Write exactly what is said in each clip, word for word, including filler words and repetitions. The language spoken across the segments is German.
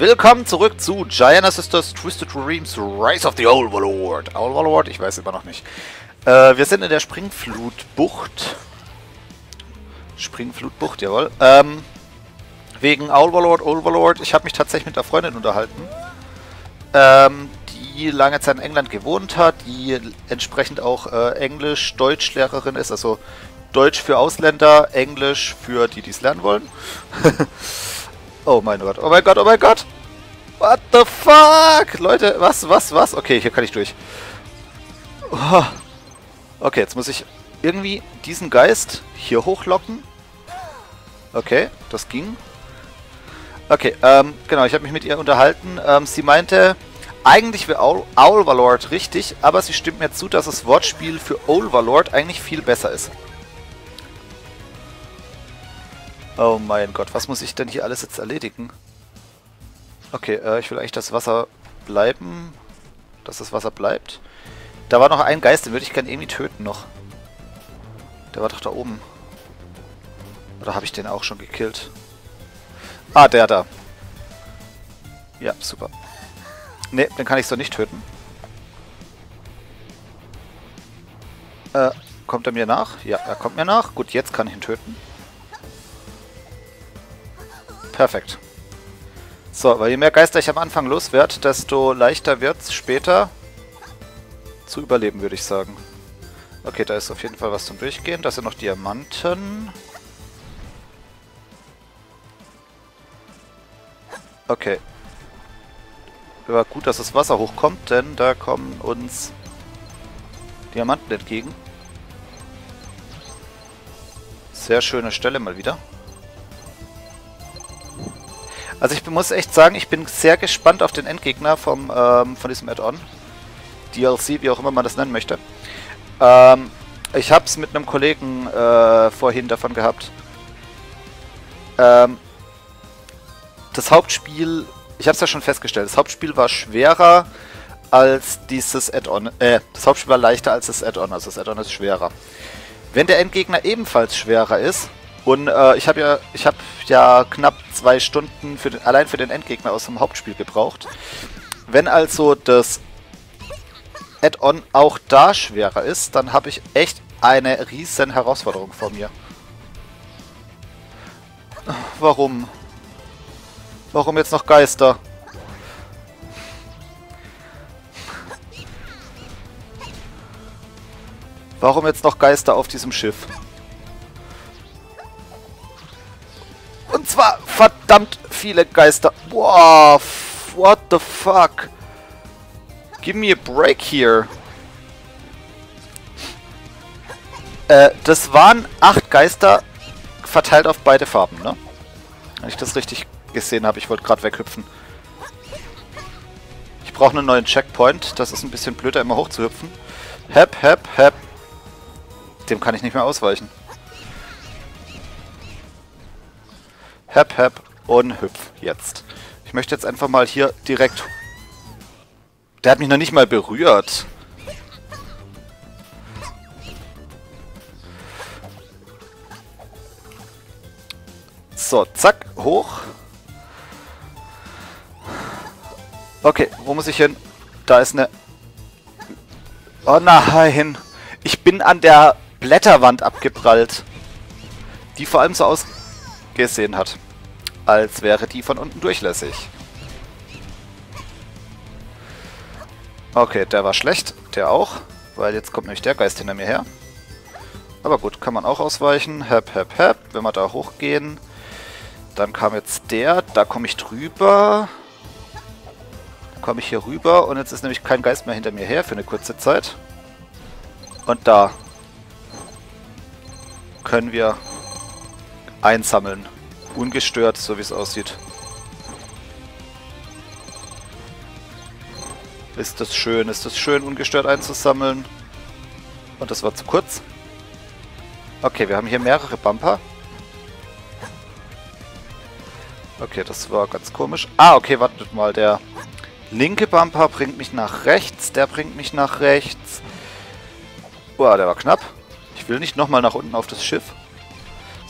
Willkommen zurück zu Giana Sisters: Twisted Dreams Rise of the Owlverlord. Owlverlord? Ich weiß immer noch nicht. Äh, wir sind in der Springflutbucht. Springflutbucht, jawohl. Ähm, wegen Owlverlord, Owlverlord. Ich habe mich tatsächlich mit einer Freundin unterhalten, ähm, die lange Zeit in England gewohnt hat, die entsprechend auch äh, Englisch-Deutsch-Lehrerin ist. Also Deutsch für Ausländer, Englisch für die, die es lernen wollen. Oh mein Gott, oh mein Gott, oh mein Gott! What the fuck? Leute, was, was, was? Okay, hier kann ich durch. Oh. Okay, jetzt muss ich irgendwie diesen Geist hier hochlocken. Okay, das ging. Okay, ähm, genau, ich habe mich mit ihr unterhalten. Ähm, sie meinte, eigentlich wäre Owlverlord richtig, aber sie stimmt mir zu, dass das Wortspiel für Owlverlord eigentlich viel besser ist. Oh mein Gott, was muss ich denn hier alles jetzt erledigen? Okay, äh, ich will eigentlich das Wasser bleiben. Dass das Wasser bleibt. Da war noch ein Geist, den würde ich gerne irgendwie töten noch. Der war doch da oben. Oder habe ich den auch schon gekillt? Ah, der da. Ja, super. Ne, den kann ich so nicht töten. Äh, kommt er mir nach? Ja, er kommt mir nach. Gut, jetzt kann ich ihn töten. Perfekt. So, weil je mehr Geister ich am Anfang loswerde, desto leichter wird es später zu überleben, würde ich sagen. Okay, da ist auf jeden Fall was zum Durchgehen. Da sind noch Diamanten. Okay. War gut, dass das Wasser hochkommt, denn da kommen uns Diamanten entgegen. Sehr schöne Stelle mal wieder. Also ich muss echt sagen, ich bin sehr gespannt auf den Endgegner vom, ähm, von diesem Add-on. D L C, wie auch immer man das nennen möchte. Ähm, ich habe es mit einem Kollegen äh, vorhin davon gehabt. Ähm, das Hauptspiel, ich habe es ja schon festgestellt, das Hauptspiel war schwerer als dieses Add-on. Äh, das Hauptspiel war leichter als das Add-on, also das Add-on ist schwerer. Wenn der Endgegner ebenfalls schwerer ist, und äh, ich habe ja, ich habe ja knapp zwei Stunden für den, allein für den Endgegner aus dem Hauptspiel gebraucht. Wenn also das Add-on auch da schwerer ist, dann habe ich echt eine riesen Herausforderung vor mir. Warum? Warum jetzt noch Geister? Warum jetzt noch Geister auf diesem Schiff? Und zwar verdammt viele Geister. Wow, what the fuck? Give me a break here. Äh, das waren acht Geister verteilt auf beide Farben, ne? Wenn ich das richtig gesehen habe, ich wollte gerade weghüpfen. Ich brauche einen neuen Checkpoint. Das ist ein bisschen blöder, immer hochzuhüpfen. Hep, hep, hep. Dem kann ich nicht mehr ausweichen. Hep, hep und hüpf jetzt. Ich möchte jetzt einfach mal hier direkt... Der hat mich noch nicht mal berührt. So, zack, hoch. Okay, wo muss ich hin? Da ist eine... Oh nein! Ich bin an der Blätterwand abgeprallt. Die vor allem so aus... gesehen hat. Als wäre die von unten durchlässig. Okay, der war schlecht. Der auch. Weil jetzt kommt nämlich der Geist hinter mir her. Aber gut, kann man auch ausweichen. Hep, hep, hep. Wenn wir da hochgehen. Dann kam jetzt der. Da komme ich drüber. Dann komme ich hier rüber. Und jetzt ist nämlich kein Geist mehr hinter mir her für eine kurze Zeit. Und da können wir einsammeln. Ungestört, so wie es aussieht. Ist das schön, ist das schön, ungestört einzusammeln. Und das war zu kurz. Okay, wir haben hier mehrere Bumper. Okay, das war ganz komisch. Ah, okay, wartet mal, der linke Bumper bringt mich nach rechts, der bringt mich nach rechts. Boah, der war knapp. Ich will nicht nochmal nach unten auf das Schiff.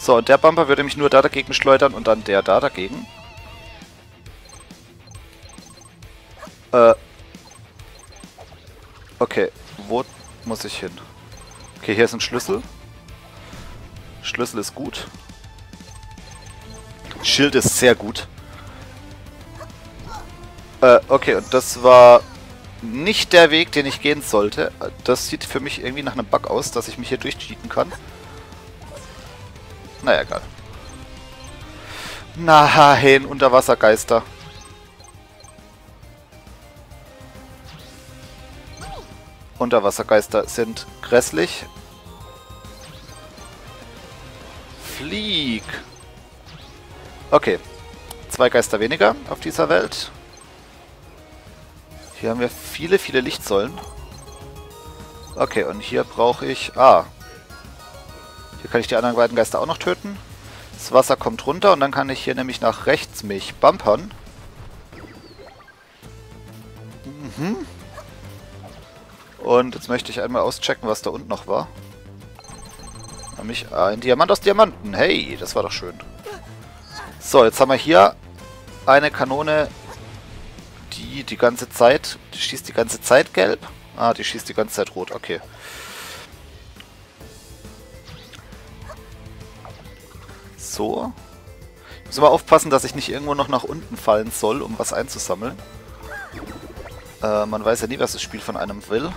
So, und der Bumper würde mich nur da dagegen schleudern und dann der da dagegen. Äh. Okay, wo muss ich hin? Okay, hier ist ein Schlüssel. Schlüssel ist gut. Schild ist sehr gut. Äh, okay, und das war nicht der Weg, den ich gehen sollte. Das sieht für mich irgendwie nach einem Bug aus, dass ich mich hier durchcheaten kann. Naja, egal. Nein, Unterwassergeister. Unterwassergeister sind grässlich. Flieg! Okay. Zwei Geister weniger auf dieser Welt. Hier haben wir viele, viele Lichtsäulen. Okay, und hier brauche ich... Ah. Hier kann ich die anderen beiden Geister auch noch töten. Das Wasser kommt runter und dann kann ich hier nämlich nach rechts mich bumpern. Mhm. Und jetzt möchte ich einmal auschecken, was da unten noch war. Nämlich ein Diamant aus Diamanten. Hey, das war doch schön. So, jetzt haben wir hier eine Kanone, die die ganze Zeit... Die schießt die ganze Zeit gelb. Ah, die schießt die ganze Zeit rot. Okay. So. Ich muss aber aufpassen, dass ich nicht irgendwo noch nach unten fallen soll, um was einzusammeln. Äh, man weiß ja nie, was das Spiel von einem will.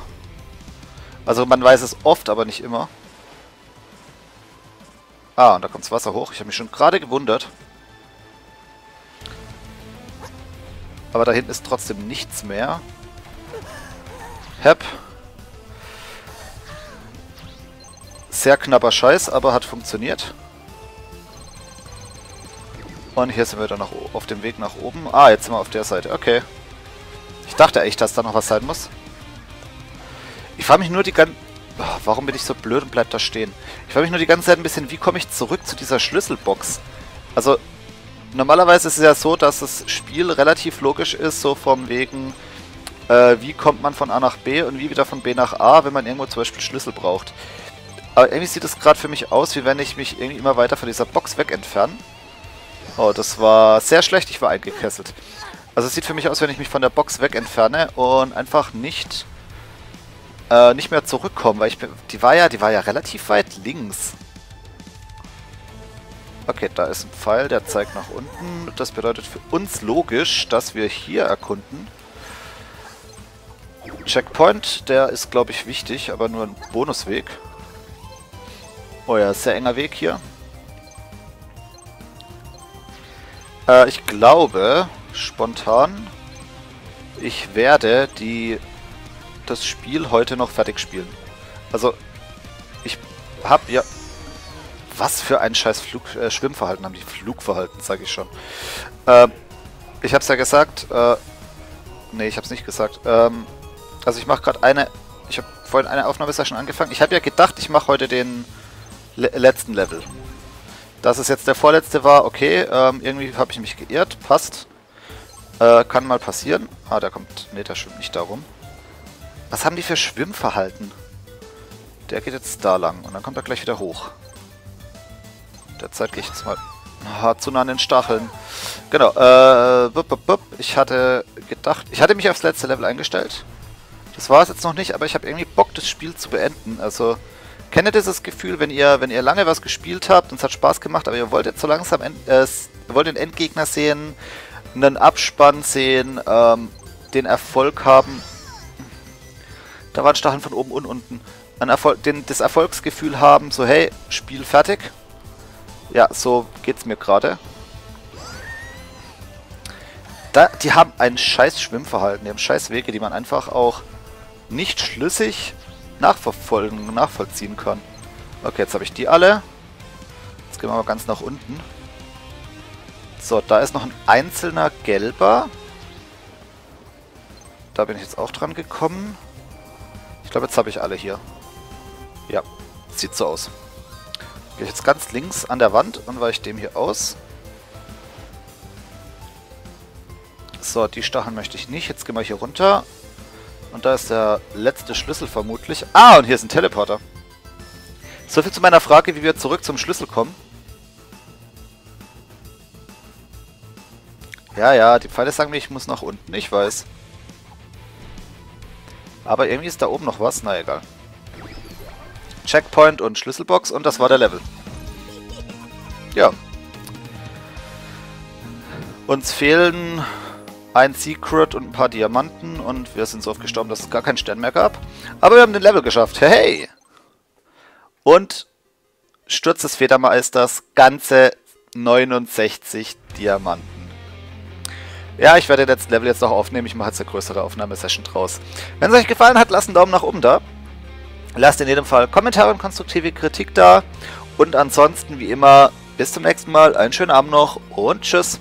Also man weiß es oft, aber nicht immer. Ah, und da kommt das Wasser hoch. Ich habe mich schon gerade gewundert. Aber da hinten ist trotzdem nichts mehr. Hep. Sehr knapper Scheiß, aber hat funktioniert. Und hier sind wir dann noch auf dem Weg nach oben. Ah, jetzt sind wir auf der Seite. Okay. Ich dachte echt, dass da noch was sein muss. Ich frage mich nur die ganze... Oh, warum bin ich so blöd und bleib da stehen? Ich frage mich nur die ganze Zeit ein bisschen, wie komme ich zurück zu dieser Schlüsselbox? Also, normalerweise ist es ja so, dass das Spiel relativ logisch ist, so vom wegen, äh, wie kommt man von A nach B und wie wieder von B nach A, wenn man irgendwo zum Beispiel Schlüssel braucht. Aber irgendwie sieht es gerade für mich aus, wie wenn ich mich irgendwie immer weiter von dieser Box weg entferne. Oh, das war sehr schlecht, ich war eingekesselt. Also es sieht für mich aus, wenn ich mich von der Box weg entferne und einfach nicht äh, nicht mehr zurückkomme, weil ich bin, die war ja, die war ja relativ weit links. Okay, da ist ein Pfeil, der zeigt nach unten. Das bedeutet für uns logisch, dass wir hier erkunden. Checkpoint, der ist glaube ich wichtig, aber nur ein Bonusweg. Oh ja, sehr enger Weg hier. Äh, ich glaube... spontan. Ich werde die das Spiel heute noch fertig spielen. Also, ich habe ja... Was für ein scheiß Flug, äh, Schwimmverhalten haben die. Flugverhalten, sage ich schon. Ähm, ich habe es ja gesagt. Äh, nee, ich habe es nicht gesagt. Ähm, also ich mache gerade eine... Ich habe vorhin eine Aufnahmesession angefangen. Ich habe ja gedacht, ich mache heute den le- letzten Level. Dass es jetzt der vorletzte war, okay. Ähm, irgendwie habe ich mich geirrt. Passt. Äh, kann mal passieren. Ah, da kommt... Ne, der schwimmt nicht darum. Was haben die für Schwimmverhalten? Der geht jetzt da lang und dann kommt er gleich wieder hoch. Derzeit gehe ich jetzt mal... Ah, zu nah an den Stacheln. Genau, äh... Bup, bup, bup. Ich hatte gedacht... Ich hatte mich aufs letzte Level eingestellt. Das war es jetzt noch nicht, aber ich habe irgendwie Bock, das Spiel zu beenden. Also, kennt ihr dieses Gefühl, wenn ihr, wenn ihr lange was gespielt habt und es hat Spaß gemacht, aber ihr wollt jetzt so langsam... End, äh, wollt den Endgegner sehen... einen Abspann sehen, ähm, den Erfolg haben. Da waren Stacheln von oben und unten. Ein Erfolg, den, das Erfolgsgefühl haben, so hey, Spiel fertig. Ja, so geht's mir gerade. Da, die haben ein scheiß Schwimmverhalten, die haben scheiß Wege, die man einfach auch nicht schlüssig nachverfolgen, nachvollziehen kann. Okay, jetzt habe ich die alle. Jetzt gehen wir mal ganz nach unten. So, da ist noch ein einzelner gelber. Da bin ich jetzt auch dran gekommen. Ich glaube, jetzt habe ich alle hier. Ja, sieht so aus. Gehe ich jetzt ganz links an der Wand und weiche dem hier aus. So, die Stacheln möchte ich nicht. Jetzt gehen wir hier runter. Und da ist der letzte Schlüssel vermutlich. Ah, und hier ist ein Teleporter. Soviel zu meiner Frage, wie wir zurück zum Schlüssel kommen. Ja, ja, die Pfeile sagen mir, ich muss nach unten, ich weiß. Aber irgendwie ist da oben noch was. Na egal. Checkpoint und Schlüsselbox und das war der Level. Ja. Uns fehlen ein Secret und ein paar Diamanten und wir sind so oft gestorben, dass es gar keinen Stern mehr gab. Aber wir haben den Level geschafft. Hey! Und Sturz des Federmeisters, ganze neunundsechzig Diamanten. Ja, ich werde den letzten Level jetzt noch aufnehmen. Ich mache jetzt eine größere Aufnahmesession draus. Wenn es euch gefallen hat, lasst einen Daumen nach oben da. Lasst in jedem Fall Kommentare und konstruktive Kritik da. Und ansonsten, wie immer, bis zum nächsten Mal. Einen schönen Abend noch und tschüss.